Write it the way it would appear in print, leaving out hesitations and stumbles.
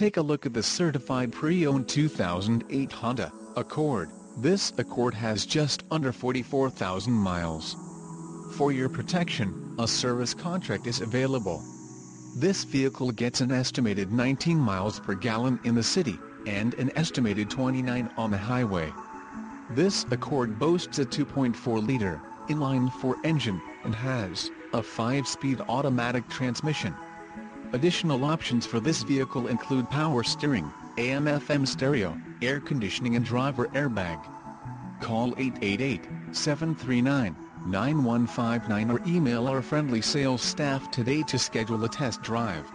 take a look at the certified pre-owned 2008 Honda Accord. This Accord has just under 44,000 miles. For your protection, a service contract is available. This vehicle gets an estimated 19 miles per gallon in the city, and an estimated 29 on the highway. This Accord boasts a 2.4-liter inline-4 engine, and has a 5-speed automatic transmission. Additional options for this vehicle include power steering, AM/FM stereo, air conditioning and driver airbag. Call 888-739-9159 or email our friendly sales staff today to schedule a test drive.